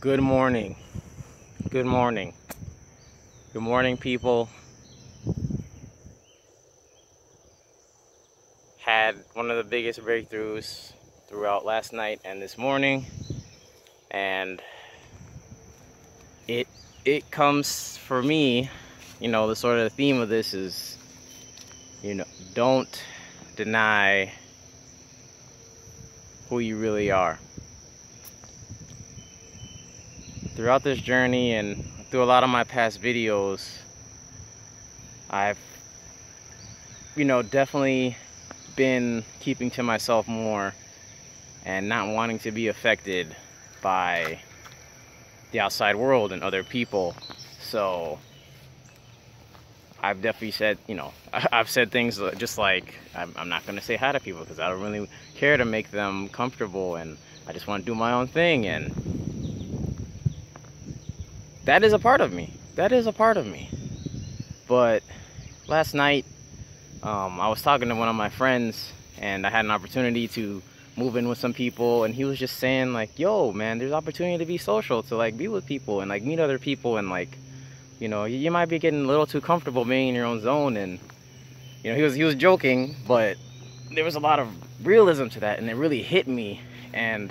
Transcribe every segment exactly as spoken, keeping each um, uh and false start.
Good morning. Good morning. Good morning, people. Had one of the biggest breakthroughs throughout last night and this morning, and it it comes for me, you know, the sort of theme of this is, you know, don't deny who you really are. Throughout this journey and through a lot of my past videos, I've, you know, definitely been keeping to myself more and not wanting to be affected by the outside world and other people. So I've definitely said, you know, I've said things just like, I'm, I'm not gonna say hi to people because I don't really care to make them comfortable, and I just want to do my own thing. And that is a part of me. That is a part of me. But last night, um, I was talking to one of my friends, and I had an opportunity to move in with some people, and he was just saying, like, yo, man, there's opportunity to be social, to, like, be with people and, like, meet other people, and, like, you know, you might be getting a little too comfortable being in your own zone. And, you know, he was, he was joking, but there was a lot of realism to that, and it really hit me. And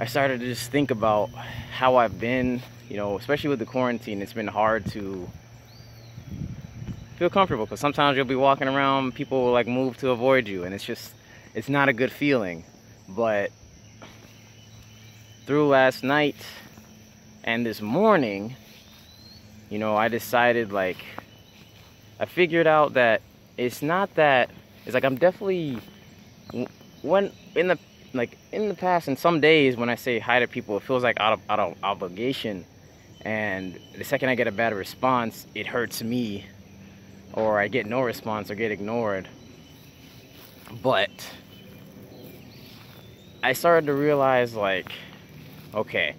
I started to just think about how I've been, you know, especially with the quarantine. It's been hard to feel comfortable because sometimes you'll be walking around, people will like move to avoid you, and it's just, it's not a good feeling. But through last night and this morning, you know, I decided, like, I figured out that it's not that, it's like I'm definitely, when in the like in the past and some days when I say hi to people, it feels like out of, out of obligation, and the second I get a bad response, it hurts me, or I get no response or get ignored. But I started to realize, like, okay,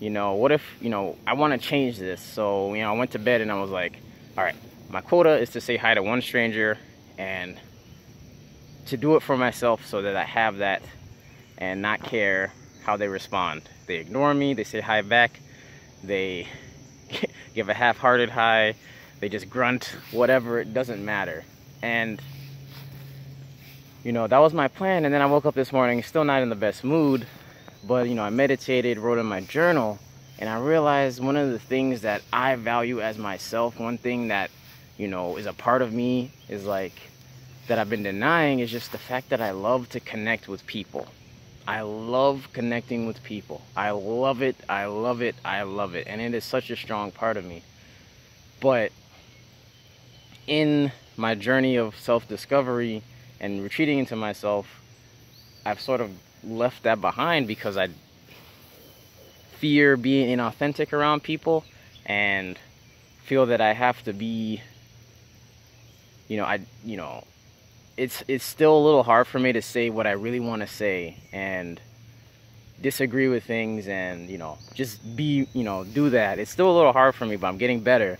you know, what if, you know, I want to change this. So, you know, I went to bed and I was like, all right, my quota is to say hi to one stranger, and to do it for myself so that I have that and not care how they respond. They ignore me, they say hi back, they give a half-hearted hi, they just grunt, whatever, it doesn't matter. And, you know, that was my plan. And then I woke up this morning, still not in the best mood, but, you know, I meditated, wrote in my journal, and I realized one of the things that I value as myself, one thing that, you know, is a part of me, is like, that I've been denying, is just the fact that I love to connect with people. I love connecting with people. I love it, I love it, I love it. And it is such a strong part of me. But in my journey of self-discovery and retreating into myself, I've sort of left that behind because I fear being inauthentic around people and feel that I have to be, you know, I, you know, It's it's still a little hard for me to say what I really want to say and disagree with things and, you know, just be, you know, do that. It's still a little hard for me, but I'm getting better.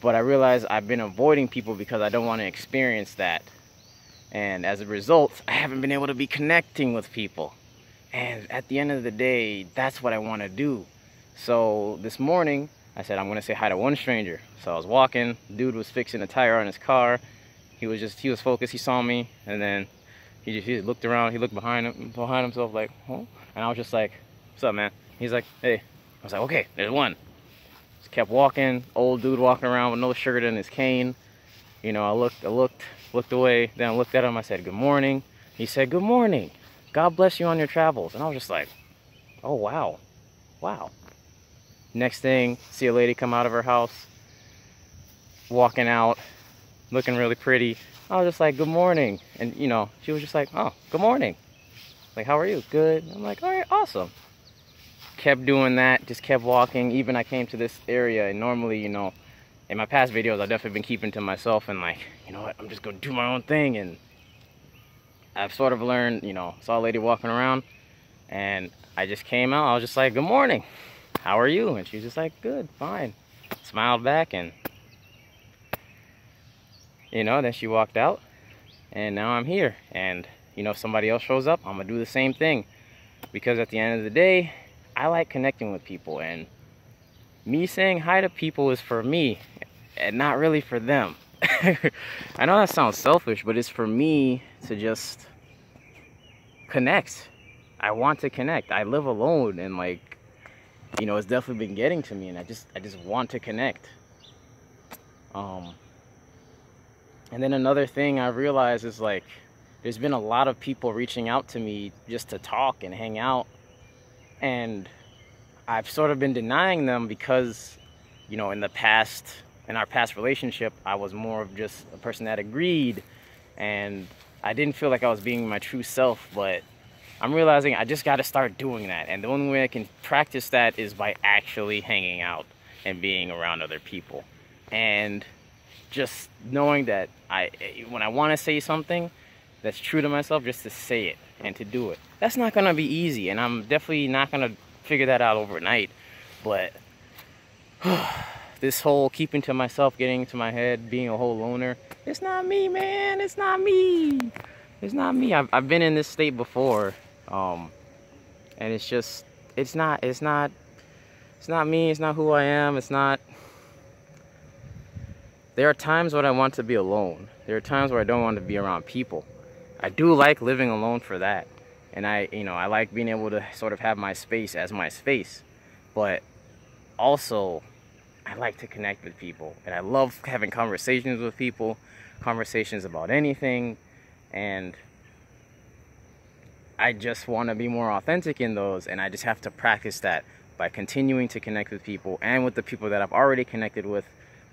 But I realize I've been avoiding people because I don't want to experience that. And as a result, I haven't been able to be connecting with people. And at the end of the day, that's what I want to do. So this morning, I said, I'm going to say hi to one stranger. So I was walking, dude was fixing a tire on his car. He was just, he was focused, he saw me, and then he just, he just looked around, he looked behind him, behind himself, like, huh? And I was just like, what's up, man? He's like, hey. I was like, okay, there's one. Just kept walking, old dude walking around with no shirt in his cane. You know, I looked, I looked, looked away, then I looked at him, I said, good morning. He said, good morning. God bless you on your travels. And I was just like, oh, wow, wow. Next thing, see a lady come out of her house, walking out, looking really pretty. I was just like, good morning. And, you know, she was just like, oh, good morning. Like, how are you? Good. I'm like, all right, awesome. Kept doing that, just kept walking. Even I came to this area, and normally, you know, in my past videos, I've definitely been keeping to myself and like, you know what, I'm just going to do my own thing. And I've sort of learned, you know, saw a lady walking around and I just came out. I was just like, good morning. How are you? And she was just like, good, fine. Smiled back, and you know, then she walked out, and now I'm here. And, you know, if somebody else shows up, I'm gonna do the same thing, because at the end of the day, I like connecting with people, and me saying hi to people is for me and not really for them. I know that sounds selfish, but it's for me to just connect. I want to connect. I live alone, and like, you know, it's definitely been getting to me, and I just I just want to connect. Um and then another thing I realized is, like, there's been a lot of people reaching out to me just to talk and hang out, and I've sort of been denying them because, you know, in the past, in our past relationship, I was more of just a person that agreed, and I didn't feel like I was being my true self. But I'm realizing I just got to start doing that, and the only way I can practice that is by actually hanging out and being around other people, and just knowing that I, when I want to say something that's true to myself, just to say it and to do it. That's not going to be easy, and I'm definitely not going to figure that out overnight, but this whole keeping to myself, getting into my head, being a whole loner, it's not me, man. It's not me. It's not me. I've, I've been in this state before. Um, and it's just, it's not, it's not, it's not me. It's not who I am. It's not. There are times when I want to be alone. There are times where I don't want to be around people. I do like living alone for that. And I, you know, I like being able to sort of have my space as my space, but also, I like to connect with people, and I love having conversations with people, conversations about anything, and I just want to be more authentic in those, and I just have to practice that by continuing to connect with people, and with the people that I've already connected with,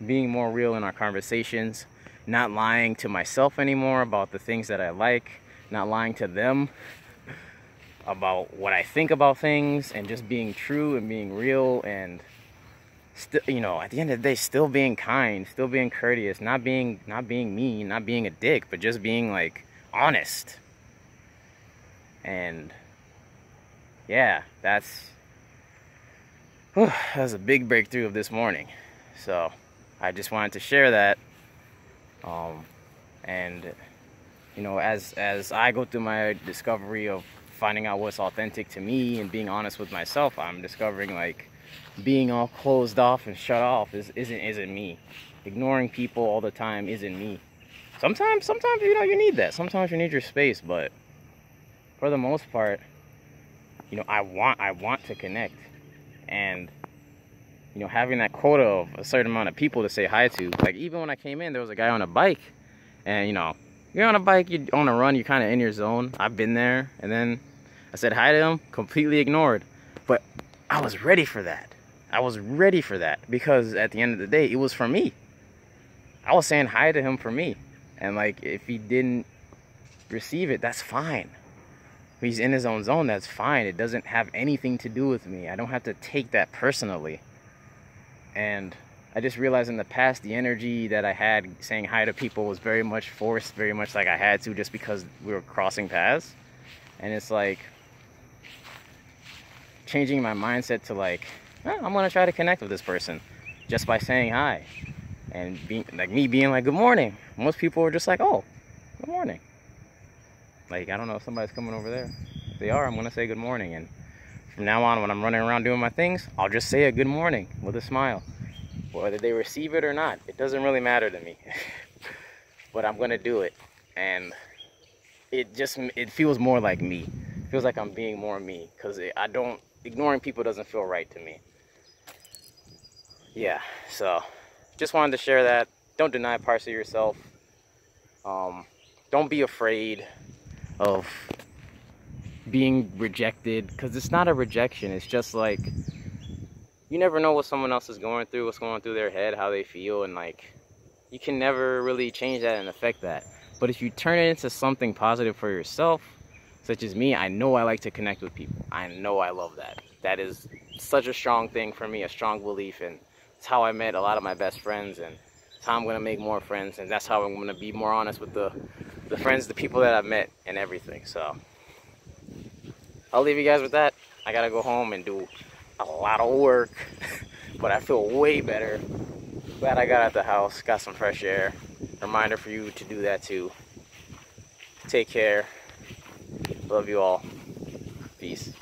being more real in our conversations, not lying to myself anymore about the things that I like, not lying to them about what I think about things, and just being true and being real, and still, you know, at the end of the day, still being kind, still being courteous, not being, not being mean, not being a dick, but just being, like, honest. And yeah, that's, whew, that was a big breakthrough of this morning. So I just wanted to share that. Um, and you know, as as I go through my discovery of finding out what's authentic to me and being honest with myself, I'm discovering, like, being all closed off and shut off is, isn't isn't me. Ignoring people all the time isn't me. Sometimes, sometimes, you know, you need that. Sometimes you need your space, but for the most part, you know, I want I want to connect, and you know, having that quota of a certain amount of people to say hi to. Like, even when I came in, there was a guy on a bike, and you know, you're on a bike, you're on a run, you're kind of in your zone. I've been there, and then I said hi to him, completely ignored, but I was ready for that. I was ready for that, because at the end of the day, it was for me. I was saying hi to him for me. And, like, if he didn't receive it, that's fine. If he's in his own zone, that's fine. It doesn't have anything to do with me. I don't have to take that personally. And I just realized in the past, the energy that I had saying hi to people was very much forced, very much like I had to, just because we were crossing paths. And it's like changing my mindset to, like, I'm gonna try to connect with this person just by saying hi, and being like, me being like, good morning. Most people are just like, oh, good morning. Like, I don't know if somebody's coming over there. If they are, I'm gonna say good morning. And from now on, when I'm running around doing my things, I'll just say a good morning with a smile. Whether they receive it or not, it doesn't really matter to me. But I'm gonna do it, and it just it feels more like me. It feels like I'm being more me, because I don't. Ignoring people doesn't feel right to me. Yeah, so just wanted to share that. Don't deny parts of yourself. Um, don't be afraid of being rejected, because it's not a rejection. It's just, like, you never know what someone else is going through, what's going through their head, how they feel, and, like, you can never really change that and affect that. But if you turn it into something positive for yourself, such as me, I know I like to connect with people. I know I love that. That is such a strong thing for me, a strong belief, and it's how I met a lot of my best friends, and it's how I'm gonna make more friends, and that's how I'm gonna be more honest with the, the friends, the people that I've met, and everything. So I'll leave you guys with that. I gotta go home and do a lot of work, but I feel way better. Glad I got out the house, got some fresh air. Reminder for you to do that too. Take care. Love you all. Peace.